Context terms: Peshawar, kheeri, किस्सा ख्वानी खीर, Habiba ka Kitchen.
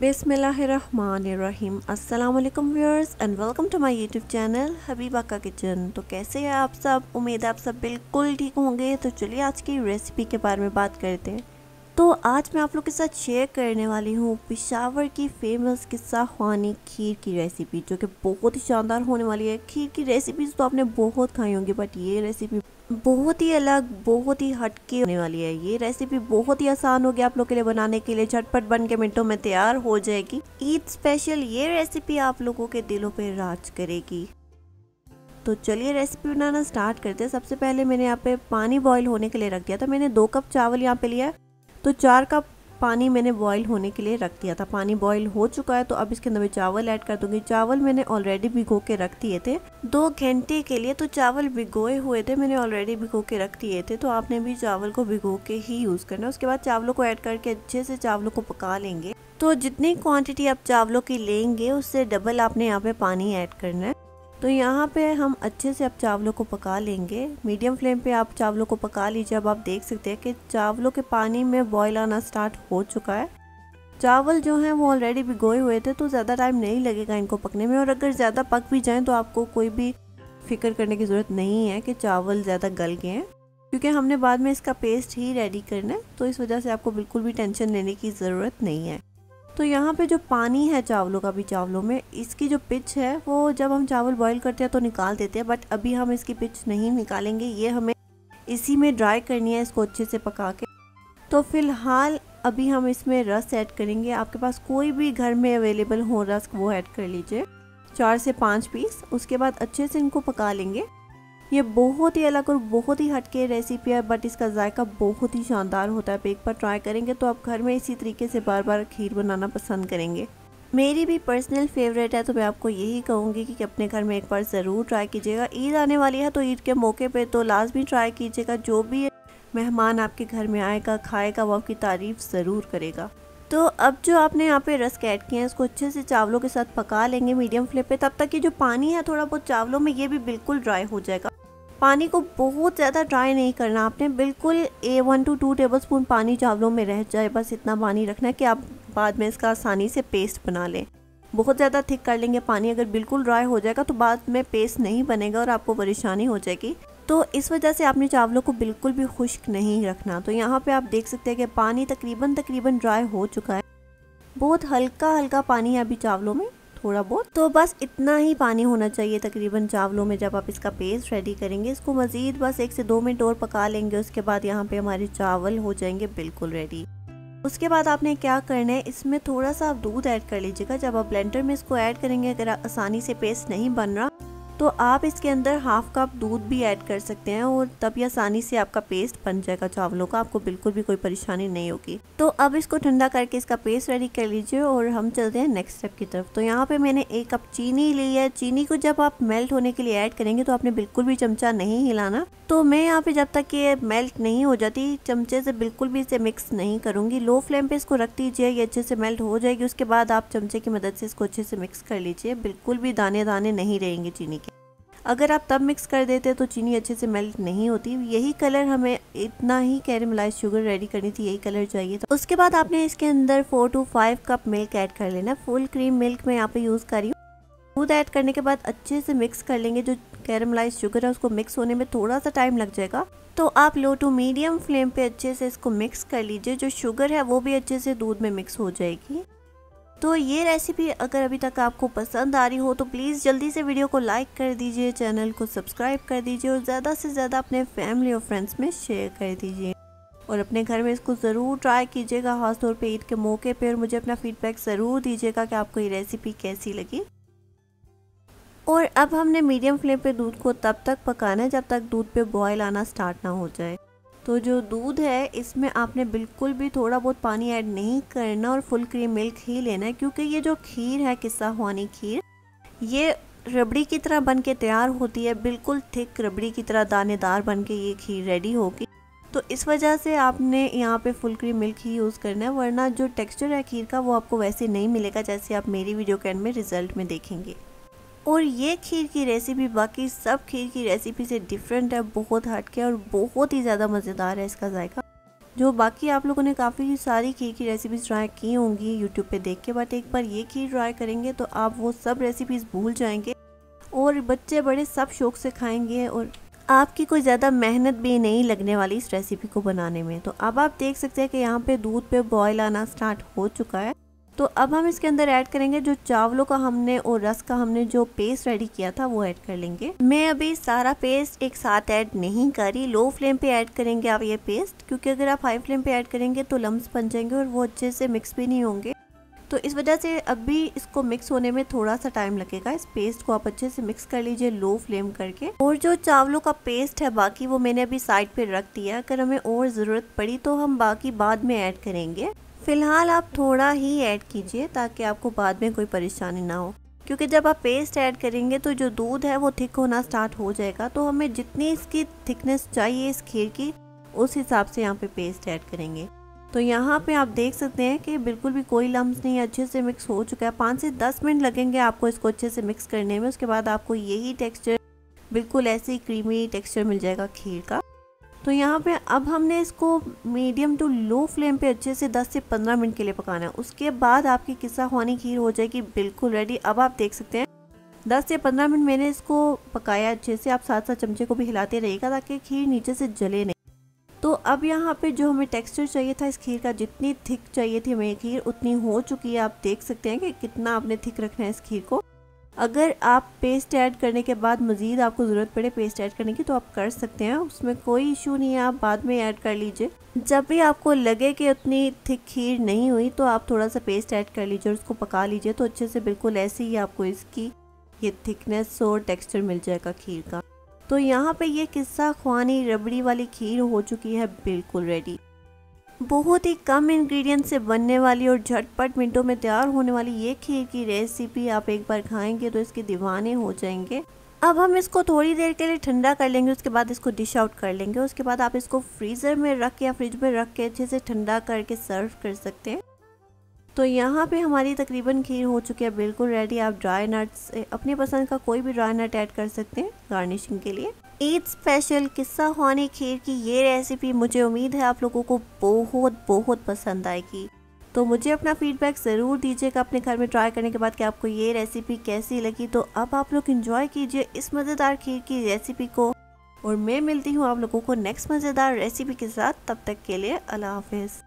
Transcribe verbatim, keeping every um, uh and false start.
बिस्मिल्लाहिर्रहमानिर्रहीम अस्सलाम वालेकुम viewers and welcome to my YouTube channel Habiba का किचन। तो कैसे हैं आप सब? उम्मीद है आप सब बिल्कुल ठीक होंगे। तो चलिए आज की रेसिपी के बारे में बात करते हैं। तो आज मैं आप लोग के साथ शेयर करने वाली हूँ पेशावर की फ़ेमस किस्सा ख्वानी खीर की रेसिपी, जो कि बहुत ही शानदार होने वाली है। खीर की रेसिपीज़ तो आपने बहुत खाई होंगी, बट ये रेसिपी बहुत ही अलग, बहुत ही हटके होने वाली है। ये रेसिपी बहुत ही आसान होगी आप लोग के लिए, बनाने के लिए झटपट बन के मिनटों में तैयार हो जाएगी। ईद स्पेशल ये रेसिपी आप लोगों के दिलों पर राज करेगी। तो चलिए रेसिपी बनाना स्टार्ट करते हैं। सबसे पहले मैंने यहाँ पे पानी बॉयल होने के लिए रख दिया था। मैंने दो कप चावल यहाँ पे लिया है, तो चार कप पानी मैंने बॉईल होने के लिए रख दिया था। पानी बॉईल हो चुका है, तो अब इसके अंदर मैं चावल ऐड कर दूंगी। चावल मैंने ऑलरेडी भिगो के रख दिए थे दो घंटे के लिए। तो चावल भिगोए हुए थे, मैंने ऑलरेडी भिगो के रख दिए थे। तो आपने भी चावल को भिगो के ही यूज़ करना है। उसके बाद चावलों को ऐड करके अच्छे से चावलों को पका लेंगे। तो जितनी क्वान्टिटी आप चावलों की लेंगे उससे डबल आपने यहाँ पे पानी ऐड करना है। तो यहाँ पे हम अच्छे से अब चावलों को पका लेंगे। मीडियम फ्लेम पे आप चावलों को पका लीजिए। अब आप देख सकते हैं कि चावलों के पानी में बॉयल आना स्टार्ट हो चुका है। चावल जो हैं वो ऑलरेडी भिगोए हुए थे, तो ज़्यादा टाइम नहीं लगेगा इनको पकने में। और अगर ज़्यादा पक भी जाएं तो आपको कोई भी फिक्र करने की ज़रूरत नहीं है कि चावल ज़्यादा गल गए हैं, क्योंकि हमने बाद में इसका पेस्ट ही रेडी करना है। तो इस वजह से आपको बिल्कुल भी टेंशन लेने की ज़रूरत नहीं है। तो यहाँ पे जो पानी है चावलों का भी, चावलों में इसकी जो पिच है वो जब हम चावल बॉईल करते हैं तो निकाल देते हैं, बट अभी हम इसकी पिच नहीं निकालेंगे। ये हमें इसी में ड्राई करनी है, इसको अच्छे से पका के। तो फ़िलहाल अभी हम इसमें रस ऐड करेंगे। आपके पास कोई भी घर में अवेलेबल हो रस, वो ऐड कर लीजिए, चार से पाँच पीस। उसके बाद अच्छे से इनको पका लेंगे। ये बहुत ही अलग और बहुत ही हटके रेसिपी है, बट इसका जायका बहुत ही शानदार होता है। आप एक बार ट्राई करेंगे तो आप घर में इसी तरीके से बार बार खीर बनाना पसंद करेंगे। मेरी भी पर्सनल फेवरेट है, तो मैं आपको यही कहूँगी कि अपने घर में एक बार ज़रूर ट्राई कीजिएगा। ईद आने वाली है, तो ईद के मौके पे तो लाजमी ट्राई कीजिएगा। जो भी मेहमान आपके घर में आएगा, खाएगा, वो आपकी तारीफ़ ज़रूर करेगा। तो अब जो आपने यहाँ पे रस ऐड किए हैं इसको अच्छे से चावलों के साथ पका लेंगे मीडियम फ्लेम पे। तब तक ये जो पानी है थोड़ा बहुत चावलों में, ये भी बिल्कुल ड्राई हो जाएगा। पानी को बहुत ज़्यादा ड्राई नहीं करना आपने, बिल्कुल a one to two table spoon पानी चावलों में रह जाए, बस इतना पानी रखना है कि आप बाद में इसका आसानी से पेस्ट बना लें। बहुत ज़्यादा थिक कर लेंगे पानी, अगर बिल्कुल ड्राई हो जाएगा तो बाद में पेस्ट नहीं बनेगा और आपको परेशानी हो जाएगी। तो इस वजह से आपने चावलों को बिल्कुल भी खुश्क नहीं रखना। तो यहाँ पे आप देख सकते हैं कि पानी तकरीबन तकरीबन ड्राई हो चुका है। बहुत हल्का हल्का पानी है अभी चावलों में, थोड़ा बहुत। तो बस इतना ही पानी होना चाहिए तकरीबन चावलों में जब आप इसका पेस्ट रेडी करेंगे। इसको मज़ीद बस एक से दो मिनट और पका लेंगे। उसके बाद यहाँ पे हमारे चावल हो जाएंगे बिल्कुल रेडी। उसके बाद आपने क्या करना है, इसमें थोड़ा सा आप दूध ऐड कर लीजिएगा। जब आप ब्लेंडर में इसको ऐड करेंगे, अगर आसानी से पेस्ट नहीं बन रहा तो आप इसके अंदर हाफ कप दूध भी ऐड कर सकते हैं, और तब आसानी से आपका पेस्ट बन जाएगा चावलों का। आपको बिल्कुल भी कोई परेशानी नहीं होगी। तो अब इसको ठंडा करके इसका पेस्ट रेडी कर लीजिए और हम चलते हैं नेक्स्ट स्टेप की तरफ। तो यहाँ पे मैंने एक कप चीनी ली है। चीनी को जब आप मेल्ट होने के लिए ऐड करेंगे तो आपने बिल्कुल भी चमचा नहीं हिलाना। तो मैं यहाँ पे जब तक ये मेल्ट नहीं हो जाती चमचे से बिल्कुल भी इसे मिक्स नहीं करूँगी। लो फ्लेम पर इसको रख दीजिए, ये अच्छे से मेल्ट हो जाएगी। उसके बाद आप चमचे की मदद से इसको अच्छे से मिक्स कर लीजिए। बिल्कुल भी दाने दाने नहीं रहेंगे चीनी। अगर आप तब मिक्स कर देते तो चीनी अच्छे से मेल्ट नहीं होती। यही कलर हमें, इतना ही कैरामलाइज शुगर रेडी करनी थी, यही कलर चाहिए था। उसके बाद आपने इसके अंदर four to five cup milk add कर लेना। फुल क्रीम मिल्क मैं यहाँ पे यूज़ कर रही हूँ। दूध ऐड करने के बाद अच्छे से मिक्स कर लेंगे। जो कैरामलाइज शुगर है उसको मिक्स होने में थोड़ा सा टाइम लग जाएगा, तो आप लो टू मीडियम फ्लेम पर अच्छे से इसको मिक्स कर लीजिए। जो शुगर है वो भी अच्छे से दूध में मिक्स हो जाएगी। तो ये रेसिपी अगर अभी तक आपको पसंद आ रही हो तो प्लीज़ जल्दी से वीडियो को लाइक कर दीजिए, चैनल को सब्सक्राइब कर दीजिए और ज़्यादा से ज़्यादा अपने फैमिली और फ्रेंड्स में शेयर कर दीजिए। और अपने घर में इसको ज़रूर ट्राई कीजिएगा, खासतौर पे ईद के मौके पे, और मुझे अपना फीडबैक ज़रूर दीजिएगा कि आपको ये रेसिपी कैसी लगी। और अब हमने मीडियम फ्लेम पर दूध को तब तक पकाना है जब तक दूध पर बॉयल आना स्टार्ट ना हो जाए। तो जो दूध है इसमें आपने बिल्कुल भी थोड़ा बहुत पानी ऐड नहीं करना और फुल क्रीम मिल्क ही लेना है, क्योंकि ये जो खीर है किस्सा ख्वानी खीर, ये रबड़ी की तरह बन के तैयार होती है। बिल्कुल थिक रबड़ी की तरह दानेदार बन के ये खीर रेडी होगी। तो इस वजह से आपने यहाँ पे फुल क्रीम मिल्क ही यूज़ करना है, वरना जो टेक्स्चर है खीर का वो आपको वैसे नहीं मिलेगा जैसे आप मेरी वीडियो के एंड में रिज़ल्ट में देखेंगे। और ये खीर की रेसिपी बाकी सब खीर की रेसिपी से डिफरेंट है, बहुत हटके और बहुत ही ज़्यादा मज़ेदार है इसका जायका। जो बाकी आप लोगों ने काफ़ी सारी खीर की रेसिपीज़ ट्राई की होंगी यूट्यूब पे देख के, बट एक बार ये खीर ट्राई करेंगे तो आप वो सब रेसिपीज़ भूल जाएंगे और बच्चे बड़े सब शौक़ से खाएंगे और आपकी कोई ज़्यादा मेहनत भी नहीं लगने वाली इस रेसिपी को बनाने में। तो अब आप देख सकते हैं कि यहाँ पे दूध पे बॉयल आना स्टार्ट हो चुका है। तो अब हम इसके अंदर ऐड करेंगे जो चावलों का हमने और रस का हमने जो पेस्ट रेडी किया था वो ऐड कर लेंगे। मैं अभी सारा पेस्ट एक साथ ऐड नहीं कर रही, लो फ्लेम पे ऐड करेंगे आप ये पेस्ट, क्योंकि अगर आप हाई फ्लेम पे ऐड करेंगे तो लम्स बन जाएंगे और वो अच्छे से मिक्स भी नहीं होंगे। तो इस वजह से अभी इसको मिक्स होने में थोड़ा सा टाइम लगेगा। इस पेस्ट को आप अच्छे से मिक्स कर लीजिए लो फ्लेम करके। और जो चावलों का पेस्ट है बाकी वो मैंने अभी साइड पे रख दिया, अगर हमें और ज़रूरत पड़ी तो हम बाकी बाद में ऐड करेंगे। फ़िलहाल आप थोड़ा ही ऐड कीजिए ताकि आपको बाद में कोई परेशानी ना हो, क्योंकि जब आप पेस्ट ऐड करेंगे तो जो दूध है वो थिक होना स्टार्ट हो जाएगा। तो हमें जितनी इसकी थिकनेस चाहिए इस खीर की उस हिसाब से यहाँ पे पेस्ट ऐड करेंगे। तो यहाँ पे आप देख सकते हैं कि बिल्कुल भी कोई लम्स नहीं, अच्छे से मिक्स हो चुका है। पाँच से दस मिनट लगेंगे आपको इसको अच्छे से मिक्स करने में, उसके बाद आपको यही टेक्सचर बिल्कुल ऐसे ही क्रीमी टेक्सचर मिल जाएगा खीर का। तो यहाँ पे अब हमने इसको मीडियम टू लो फ्लेम पे अच्छे से दस से पंद्रह मिनट के लिए पकाना है, उसके बाद आपकी किस्सा ख्वानी खीर हो जाएगी बिल्कुल रेडी। अब आप देख सकते हैं दस से पंद्रह मिनट मैंने इसको पकाया अच्छे से, आप साथ साथ चमचे को भी हिलाते रहिएगा ताकि खीर नीचे से जले नहीं। तो अब यहाँ पे जो हमें टेक्सचर चाहिए था इस खीर का, जितनी थिक चाहिए थी हमें खीर उतनी हो चुकी है। आप देख सकते हैं कि कितना आपने थिक रखना है इस खीर को। अगर आप पेस्ट ऐड करने के बाद मज़ीद आपको ज़रूरत पड़े पेस्ट ऐड करने की तो आप कर सकते हैं, उसमें कोई इशू नहीं है, आप बाद में ऐड कर लीजिए। जब भी आपको लगे कि उतनी थिक खीर नहीं हुई तो आप थोड़ा सा पेस्ट ऐड कर लीजिए और उसको पका लीजिए। तो अच्छे से बिल्कुल ऐसे ही आपको इसकी ये थिकनेस और टेक्स्चर मिल जाएगा खीर का। तो यहाँ पे ये किस्सा ख्वानी रबड़ी वाली खीर हो चुकी है बिल्कुल रेडी। बहुत ही कम इंग्रेडिएंट से बनने वाली और झटपट मिनटों में तैयार होने वाली ये खीर की रेसिपी आप एक बार खाएंगे तो इसके दीवाने हो जाएंगे। अब हम इसको थोड़ी देर के लिए ठंडा कर लेंगे, उसके बाद इसको डिश आउट कर लेंगे। उसके बाद आप इसको फ्रीज़र में रख के या फ्रिज में रख के अच्छे से ठंडा करके सर्व कर सकते हैं। तो यहाँ पे हमारी तकरीबन खीर हो चुकी है बिल्कुल रेडी। आप ड्राई नट्स, अपनी पसंद का कोई भी ड्राई नट ऐड कर सकते हैं गार्निशिंग के लिए। ईद स्पेशल किस्सा ख्वानी खीर की ये रेसिपी मुझे उम्मीद है आप लोगों को बहुत बहुत पसंद आएगी। तो मुझे अपना फीडबैक ज़रूर दीजिएगा अपने घर में ट्राई करने के बाद कि आपको ये रेसिपी कैसी लगी। तो अब आप लोग एंजॉय कीजिए इस मज़ेदार खीर की रेसिपी को, और मैं मिलती हूँ आप लोगों को नेक्स्ट मज़ेदार रेसिपी के साथ। तब तक के लिए अल्लाह हाफिज़।